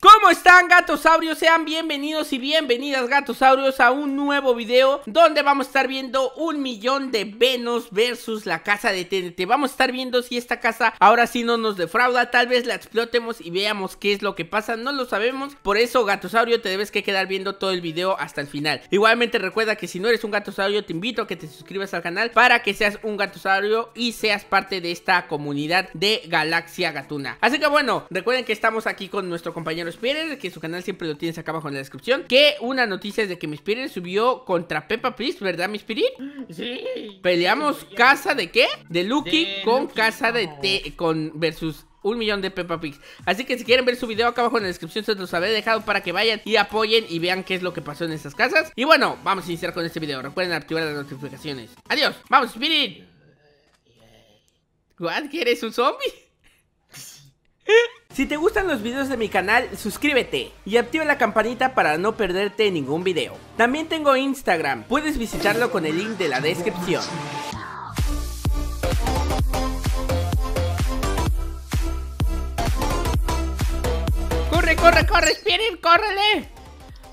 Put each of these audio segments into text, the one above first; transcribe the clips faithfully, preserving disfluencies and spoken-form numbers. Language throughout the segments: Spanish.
¿Cómo están, gatosaurios? Sean bienvenidos y bienvenidas, gatosaurios, a un nuevo video donde vamos a estar viendo un millón de Venoms versus la casa de T N T. Vamos a estar viendo si esta casa ahora sí no nos defrauda, tal vez la explotemos y veamos qué es lo que pasa, no lo sabemos. Por eso, gatosaurio, te debes que quedar viendo todo el video hasta el final. Igualmente recuerda que si no eres un gatosaurio, te invito a que te suscribas al canal para que seas un gatosaurio y seas parte de esta comunidad de Galaxia Gatuna. Así que bueno, recuerden que estamos aquí con nuestro compañero Pérez, que su canal siempre lo tienes acá abajo en la descripción. Que una noticia es de que Miss Pérez subió contra Peppa Pig, ¿verdad, Miss Pérez? Sí. Peleamos casa de ¿qué? De Lucky de con Lucky. Casa de T con versus un millón de Peppa Pigs. Así que si quieren ver su video acá abajo en la descripción, se los habré dejado para que vayan y apoyen y vean qué es lo que pasó en esas casas. Y bueno, vamos a iniciar con este video. Recuerden activar las notificaciones. Adiós, vamos, Spirit. ¿What? ¿Que eres un zombie? Si te gustan los videos de mi canal, suscríbete y activa la campanita para no perderte ningún video. También tengo Instagram, puedes visitarlo con el link de la descripción. ¡Corre, corre, corre, Spirit, córrele!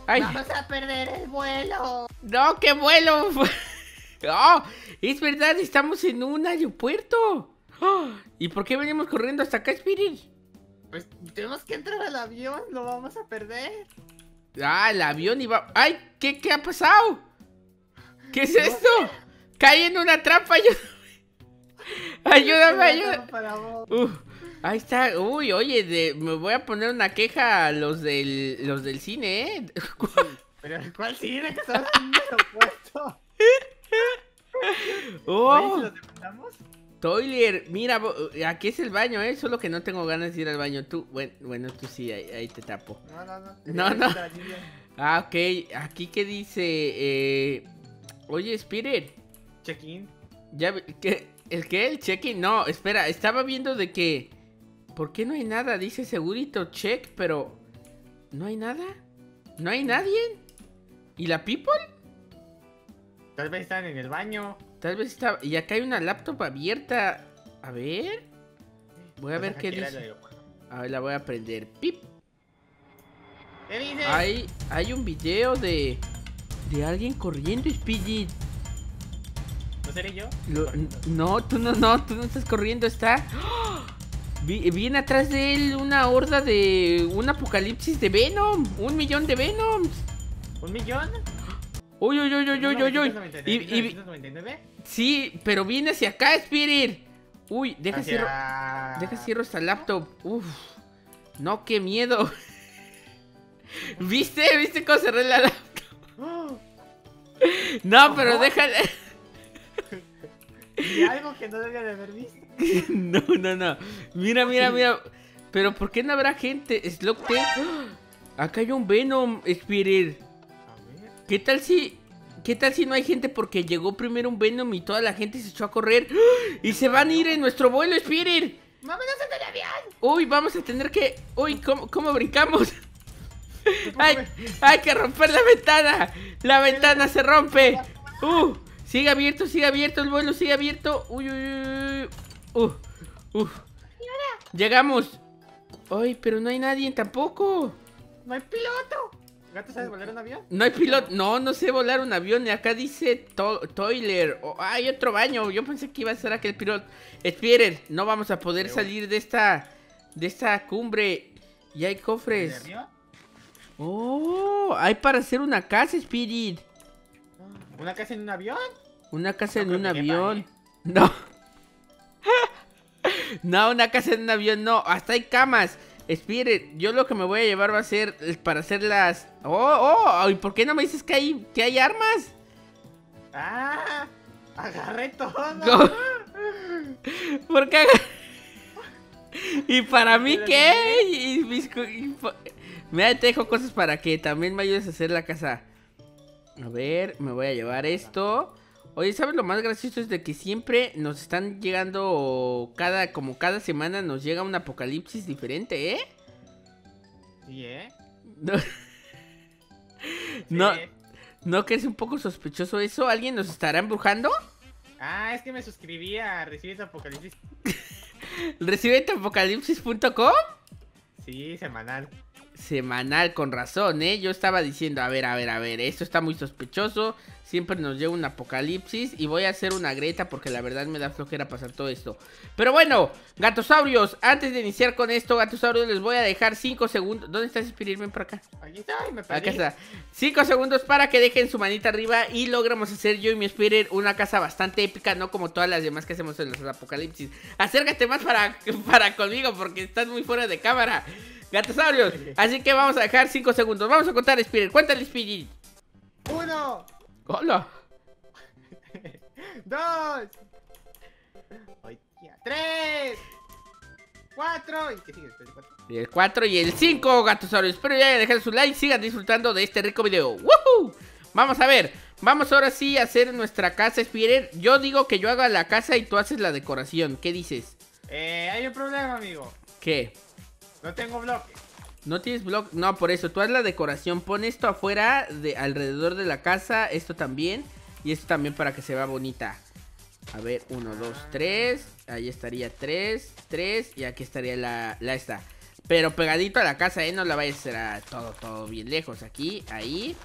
Ay. ¡Vamos a perder el vuelo! ¡No, qué vuelo! ¡No! Es verdad, estamos en un aeropuerto. ¿Y por qué venimos corriendo hasta acá, Spirit? Pues tenemos que entrar al avión, lo vamos a perder. Ah, el avión iba... ¡Ay! ¿Qué, qué ha pasado? ¿Qué es esto? Caí en una trampa, ayúdame, ayúdame. Uh, ahí está. Uy, oye, de... me voy a poner una queja a los del, los del cine, ¿eh? ¿Cuál? ¿Pero cuál cine? Que estamos en un aeropuerto. Oh. ¿Lo terminamos? Toiler, mira, aquí es el baño, eh. Solo que no tengo ganas de ir al baño. Tú, bueno, bueno tú sí, ahí, ahí te tapo. No, no, no. No, no. Ah, ok. Aquí que dice, eh... oye, Spirit. Check-in. Ya, ¿qué? ¿El qué? ¿El check-in? No, espera, estaba viendo de que... ¿Por qué no hay nada? Dice segurito check, pero... ¿No hay nada? ¿No hay nadie? ¿Y la people? Tal vez están en el baño. Tal vez está... Y acá hay una laptop abierta. A ver. Voy a ver qué dice. A ver, la voy a prender. ¡Pip! ¿Qué dice? Hay, hay un video de... De alguien corriendo, Speedy. ¿No seré yo? Lo, no, tú no, no. Tú no estás corriendo. Está... ¡Oh! Viene atrás de él una horda de... Un apocalipsis de Venom. Un millón de Venoms. ¿Un millón? Uy, uy, uy, uy, uy, uy, uy. ¿mil novecientos noventa y nueve? Sí, pero viene hacia acá, Spirit. Uy, deja hacia... cierro. Deja cierro esta laptop. Uf. No, qué miedo. ¿Viste? ¿Viste cómo cerré la laptop? No, pero déjale. Y algo que no debía de haber visto. No, no, no. Mira, mira, mira. Pero ¿por qué no habrá gente? Slopte. Acá hay un Venom, Spirit. ¿Qué tal si... ¿Qué tal si no hay gente? Porque llegó primero un Venom y toda la gente se echó a correr. ¡Y se van a ir en nuestro vuelo, Spirit! ¡Vámonos en el avión! Uy, vamos a tener que... Uy, ¿cómo, cómo brincamos? Ay, hay que romper la ventana. La ventana se rompe. Uh, sigue abierto, sigue abierto el vuelo, sigue abierto. Uy, uy, uy. Uh, uh. Llegamos. Ay, pero no hay nadie tampoco. No hay piloto. ¿Gato sabe volar un avión? No hay piloto, no, no sé volar un avión. Y acá dice to Toiler. Oh, hay otro baño, yo pensé que iba a ser aquel piloto. Spirit, no vamos a poder salir de esta De esta cumbre. Y hay cofres. Oh, hay para hacer una casa, Spirit. ¿Una casa en un avión? Una casa no en un avión quema, ¿eh? No. No, una casa en un avión, no. Hasta hay camas. Spirit, yo lo que me voy a llevar va a ser para hacer las... ¡Oh, oh! ¿Y por qué no me dices que hay, que hay armas? ¡Ah! ¡Agarré todo! No. ¿Por qué agarré? ¿Y para mí qué? Y mis... y por... Mira, te dejo cosas para que también me ayudes a hacer la casa. A ver, me voy a llevar esto. Oye, ¿sabes lo más gracioso? Es de que siempre nos están llegando cada, como cada semana nos llega un apocalipsis diferente, ¿eh? Sí, ¿eh? No, sí. ¿No, no que es un poco sospechoso eso? ¿Alguien nos estará embrujando? Ah, es que me suscribí a Recibete Apocalipsis. ¿Recibete Apocalipsis punto com? Sí, semanal. semanal, con razón, ¿eh? Yo estaba diciendo, a ver, a ver, a ver, esto está muy sospechoso. Siempre nos llega un apocalipsis y voy a hacer una grieta porque la verdad me da flojera pasar todo esto. Pero bueno, gatosaurios, antes de iniciar con esto, gatosaurios, les voy a dejar cinco segundos. ¿Dónde estás, Spirit? Ven por acá. Aquí está, me perdí. Acá está. cinco segundos para que dejen su manita arriba y logramos hacer yo y mi Spirit una casa bastante épica, no como todas las demás que hacemos en los apocalipsis. Acércate más para, para conmigo porque estás muy fuera de cámara, gatosaurios. Así que vamos a dejar cinco segundos. Vamos a contar, Spirit. Cuéntale, Spirit. Uno. ¡Hola! ¡Dos! ¡Tres! ¡Cuatro! ¿Y qué sigue después de cuatro? Y el cuatro y el cinco, gatosaurios. Espero que hayan dejado su like. Sigan disfrutando de este rico video. ¡Woohoo! Vamos a ver. Vamos ahora sí a hacer nuestra casa, Spirit. Yo digo que yo haga la casa y tú haces la decoración. ¿Qué dices? Eh, hay un problema, amigo. ¿Qué? No tengo bloque. No tienes blog, no, por eso, tú haz la decoración, pon esto afuera, de, alrededor de la casa, esto también, y esto también para que se vea bonita. A ver, uno, dos, tres, ahí estaría tres, tres, y aquí estaría la, la esta. Pero pegadito a la casa, eh, no la vayas a hacer a todo, todo bien lejos, aquí, ahí.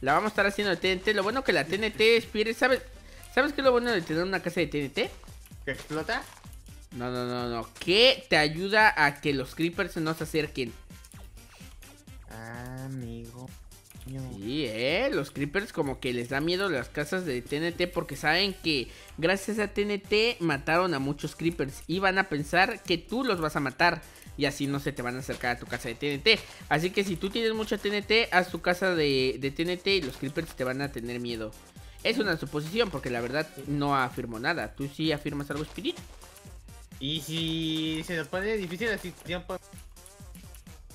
La vamos a estar haciendo de T N T, lo bueno que la T N T, Spirit, ¿sabes, ¿sabes qué es lo bueno de tener una casa de T N T? ¿Que explota? No, no, no, no, que te ayuda a que los Creepers no se acerquen. Amigo mío. Sí, eh, los Creepers como que les da miedo las casas de T N T porque saben que gracias a T N T mataron a muchos Creepers y van a pensar que tú los vas a matar y así no se te van a acercar a tu casa de T N T. Así que si tú tienes mucha T N T, haz tu casa de, de T N T y los Creepers te van a tener miedo. Es una suposición porque la verdad no afirmo nada. ¿Tú sí afirmas algo, Spirit? Y si se nos pone difícil así tiempo...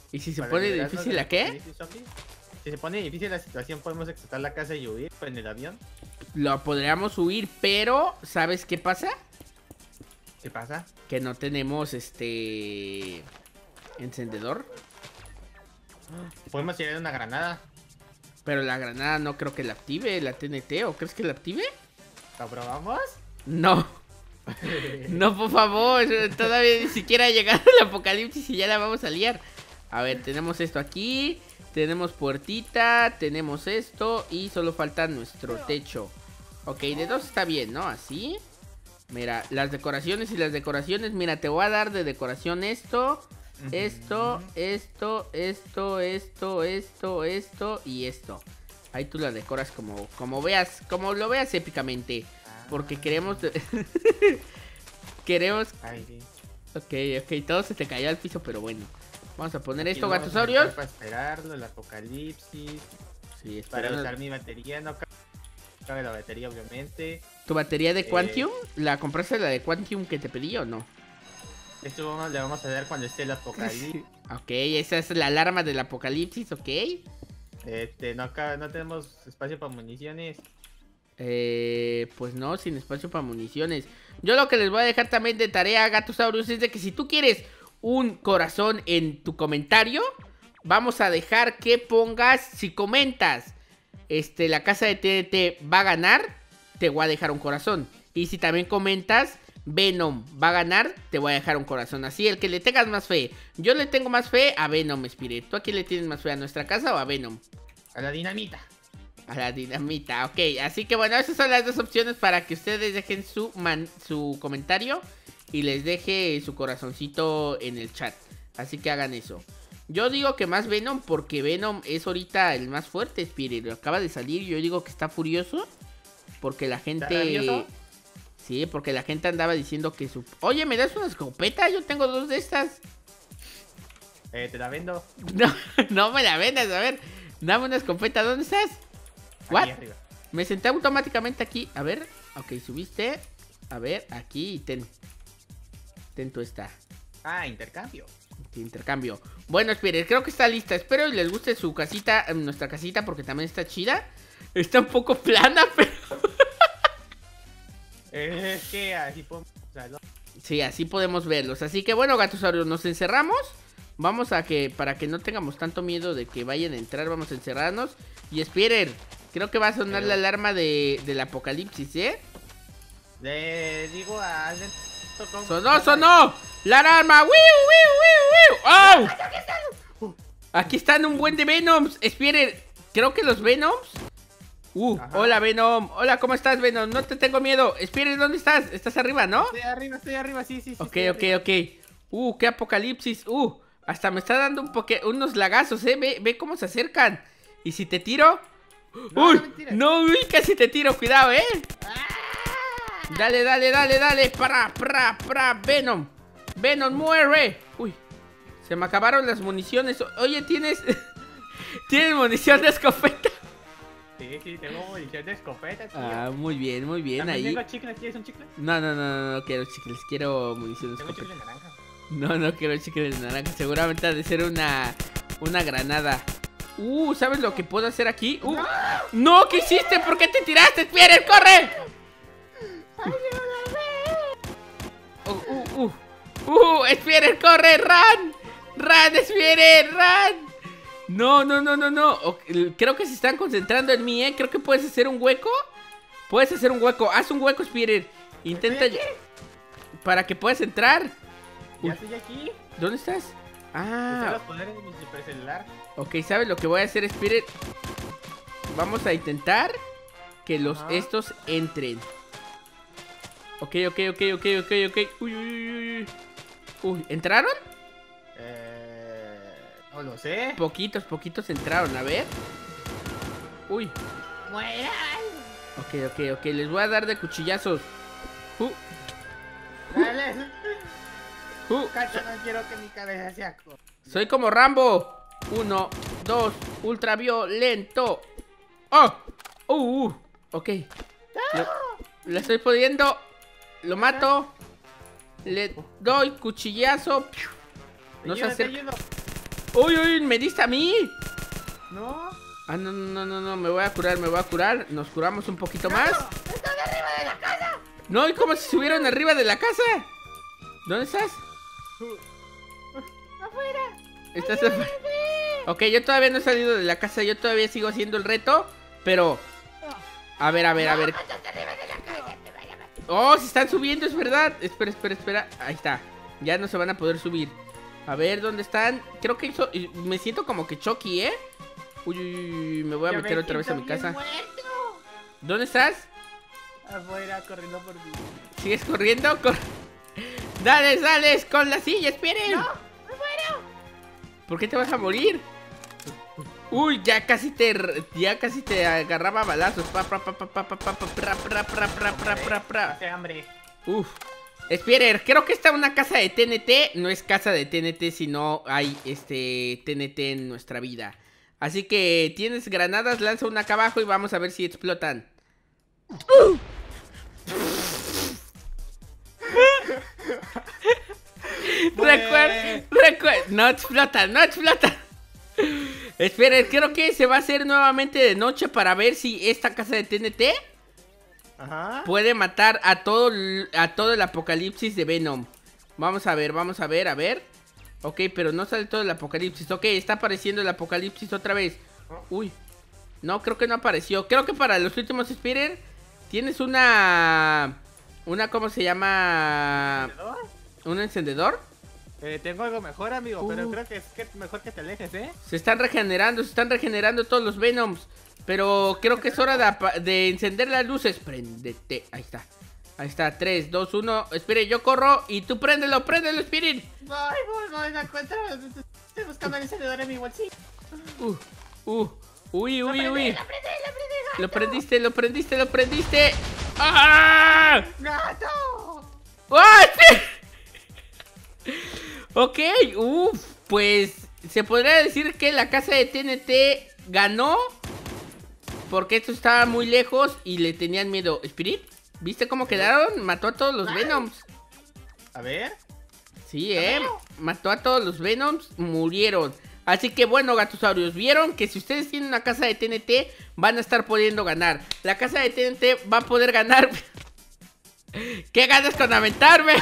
¿Y si se pone difícil la qué? Si se pone difícil la situación, ¿podemos explotar la casa y huir en el avión? Lo podríamos huir, pero ¿sabes qué pasa? ¿Qué pasa? Que no tenemos este... encendedor. Podemos tirar una granada. Pero la granada no creo que la active la T N T, ¿o crees que la active? ¿La probamos? No. No, por favor, todavía ni siquiera ha llegado el apocalipsis y ya la vamos a liar. A ver, tenemos esto aquí, tenemos puertita, tenemos esto y solo falta nuestro techo. Ok, de dos está bien, ¿no? Así. Mira, las decoraciones y las decoraciones. Mira, te voy a dar de decoración esto, esto, esto, esto, esto, esto, esto y esto. Ahí tú la decoras como, como veas, como lo veas épicamente. Porque queremos... queremos... Ok, ok, todo se te cayó al piso, pero bueno. Vamos a poner esto, gatosaurios. Para esperarlo, el apocalipsis. Sí, para usar mi batería, no cabe la batería, obviamente. ¿Tu batería de Quantium? Eh... ¿La compraste la de Quantium que te pedí o no? Esto le vamos a dar cuando esté el apocalipsis. Ok, esa es la alarma del apocalipsis, ok. Este, no, cabe, no tenemos espacio para municiones. Eh, pues no, sin espacio para municiones. Yo lo que les voy a dejar también de tarea, gatosaurios, es de que si tú quieres... un corazón en tu comentario, vamos a dejar que pongas, si comentas este, la casa de T N T va a ganar, te voy a dejar un corazón. Y si también comentas Venom va a ganar, te voy a dejar un corazón. Así, el que le tengas más fe. Yo le tengo más fe a Venom, Spirit. ¿Tú a quién le tienes más fe? ¿A nuestra casa o a Venom? A la dinamita. A la dinamita, ok. Así que bueno, esas son las dos opciones para que ustedes dejen su, man su comentario y les deje su corazoncito en el chat. Así que hagan eso. Yo digo que más Venom porque Venom es ahorita el más fuerte, Spirit. Acaba de salir, yo digo que está furioso porque la gente... Sí, porque la gente andaba diciendo que su... Oye, ¿me das una escopeta? Yo tengo dos de estas. Eh, ¿te la vendo? No, no me la vendas, a ver. Dame una escopeta, ¿dónde estás? ¿What? Me senté automáticamente aquí. A ver, ok, subiste. A ver, aquí y ten... Intento esta. Ah, intercambio. Intercambio. Bueno, Spirit, creo que está lista. Espero que les guste su casita, nuestra casita, porque también está chida. Está un poco plana, pero... Es que así podemos... Sí, así podemos verlos. Así que bueno, gatosaurios, nos encerramos. Vamos a que, para que no tengamos tanto miedo de que vayan a entrar, vamos a encerrarnos. Y Spirit, creo que va a sonar pero... la alarma de, del apocalipsis, ¿eh? Le digo a... ¡Sonó, sonó! ¡La alarma! ¡Wiu, wiu, wiu, wiu! ¡Oh! Aquí están un buen de Venoms. Esperen, creo que los Venoms. Uh, Ajá. Hola Venom. Hola, ¿cómo estás, Venom? No te tengo miedo. Esperen, ¿dónde estás? ¿Estás arriba, no? Estoy arriba, estoy arriba, sí, sí, sí. Ok, ok, arriba. ok. Uh, qué apocalipsis. Uh, hasta me está dando un poque... unos lagazos, eh. Ve, ve cómo se acercan. ¿Y si te tiro? No, ¡Uy! No, no, casi te tiro, cuidado, eh. Ah. Dale, dale, dale, dale. Para, para, para, Venom. Venom, muere. Uy. Se me acabaron las municiones. Oye, ¿tienes ¿Tienes munición de escopeta? Sí, sí, tengo munición de escopeta, tío. Ah, muy bien, muy bien. ¿También ahí tengo chicles? ¿Quieres un chicle? No, no, no, no, no quiero chicles. Quiero munición de escopeta. ¿Tengo chicle naranja? No, no quiero chicles de naranja. Seguramente ha de ser una Una granada. Uh, ¿sabes lo que puedo hacer aquí? Uh, ¡No! ¡No! ¿Qué hiciste? ¿Por qué te tiraste? ¡Esperen, corre! Uh, uh, uh Uh, esperen, corre, run Run, esperen, run. No, no, no, no, no. Okay, creo que se están concentrando en mí, eh. Creo que puedes hacer un hueco. Puedes hacer un hueco. Haz un hueco, Spirit. Intenta. Para que puedas entrar. Ya estoy aquí. ¿Dónde estás? Ah. Los poderes de mi supercelular. Ok, ¿sabes lo que voy a hacer, Spirit? Vamos a intentar que los Ajá. estos entren. Ok, ok, ok, ok, ok, ok. Uy, uy, uy, uy. Uy, ¿entraron? No lo sé. Poquitos, poquitos entraron, a ver. Uy. ¡Mueran! Ok, ok, ok, les voy a dar de cuchillazos. Uh. Dale. Uh. Cacho, no quiero que mi cabeza se acuerde. Soy como Rambo. Uno, dos, ultraviolento. ¡Oh! Uh, uh. Ok. No. Lo, le estoy pudiendo. Lo mato. Le doy cuchillazo. No se acerca. Uy, uy, me diste a mí. No. Ah, no, no, no, no, me voy a curar, me voy a curar. Nos curamos un poquito más. ¡Están arriba de la casa! No, ¿y cómo se subieron arriba de la casa? ¿Dónde estás? Afuera. ¿Estás afuera? Ok, yo todavía no he salido de la casa, yo todavía sigo haciendo el reto, pero... A ver, a ver, a ver. Oh, se están subiendo, es verdad. Espera, espera, espera. Ahí está. Ya no se van a poder subir. A ver, ¿dónde están? Creo que hizo... me siento como que Chucky, ¿eh? Uy, uy, uy, me voy a meter otra vez a mi casa. Muerto. ¿Dónde estás? Afuera, corriendo por mí. ¿Sigues corriendo? Cor... Dale, dale, con la silla, esperen. No, me muero. ¿Por qué te vas a morir? Uy, ya casi te... ya casi te agarraba balazos. Pra, pra, pra, pra, pra, pra, pra, pra, pra, pra, pra. Hace hambre. Uf. Esperen, creo que está una casa de T N T. No es casa de T N T, sino hay este T N T en nuestra vida. Así que tienes granadas, lanza una acá abajo y vamos a ver si explotan. uh. Recuerda, recuerda, no explotan, no explotan. Esperen, creo que se va a hacer nuevamente de noche para ver si esta casa de T N T... Ajá. Puede matar a todo, a todo el apocalipsis de Venom. Vamos a ver, vamos a ver, a ver. Ok, pero no sale todo el apocalipsis. Ok, está apareciendo el apocalipsis otra vez. Uy, no, creo que no apareció. Creo que para los últimos Spider tienes una... Una, ¿cómo se llama? ¿Encendedor? ¿Un encendedor? Eh, tengo algo mejor, amigo, uh. pero creo que es que mejor que te alejes, ¿eh? Se están regenerando, se están regenerando todos los Venoms. Pero creo que es hora de, de encender las luces. Préndete, ahí está. Ahí está, tres, dos, uno. Espere, yo corro y tú préndelo, préndelo, Spirit. No, no, no, no encuentro. Estoy buscando el encendedor en mi bolsillo. Uh, uh, uy, uy, lo uy. Prendí, lo, prendí, lo, prendí, lo prendiste, lo prendiste, lo prendiste. ¡Ah! ¡Gato! ¡Ah! Sí. Ok, uff, pues se podría decir que la casa de T N T ganó. Porque esto estaba muy lejos y le tenían miedo. Spirit, ¿viste cómo quedaron? Mató a todos los Venoms. A ver. Sí, eh. Mató a todos los Venoms, murieron. Así que bueno, gatosaurios, vieron que si ustedes tienen una casa de T N T, van a estar pudiendo ganar. La casa de T N T va a poder ganar. ¿Qué ganas con aventarme?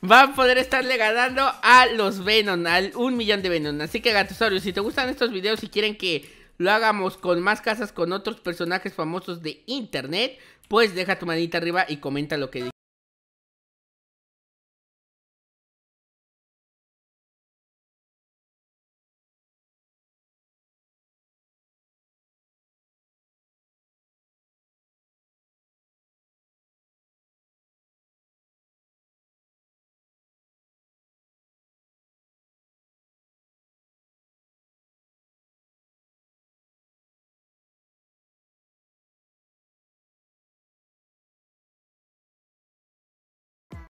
Van a poder estarle ganando a los Venom, al un millón de Venom. Así que gatosaurios, si te gustan estos videos y si quieren que... lo hagamos con más casas con otros personajes famosos de internet, pues deja tu manita arriba y comenta lo que dices.